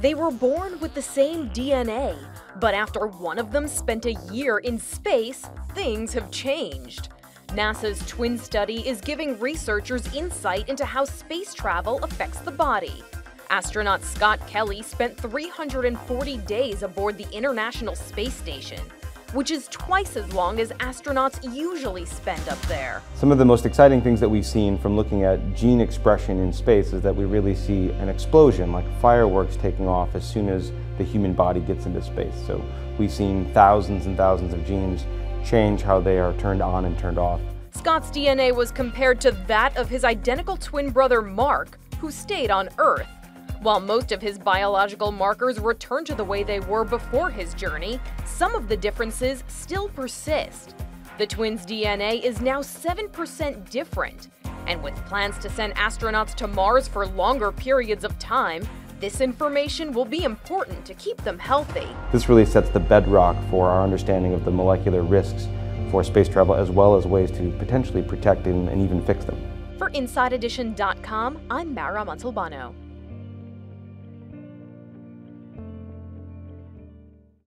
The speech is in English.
They were born with the same DNA, but after one of them spent a year in space, things have changed. NASA's twin study is giving researchers insight into how space travel affects the body. Astronaut Scott Kelly spent 340 days aboard the International Space Station, which is twice as long as astronauts usually spend up there. Some of the most exciting things that we've seen from looking at gene expression in space is that we really see an explosion, like fireworks taking off as soon as the human body gets into space. So we've seen thousands and thousands of genes change how they are turned on and turned off. Scott's DNA was compared to that of his identical twin brother Mark, who stayed on Earth. While most of his biological markers return to the way they were before his journey, some of the differences still persist. The twins' DNA is now 7% different, and with plans to send astronauts to Mars for longer periods of time, this information will be important to keep them healthy. This really sets the bedrock for our understanding of the molecular risks for space travel, as well as ways to potentially protect and even fix them. For InsideEdition.com, I'm Mara Montalbano.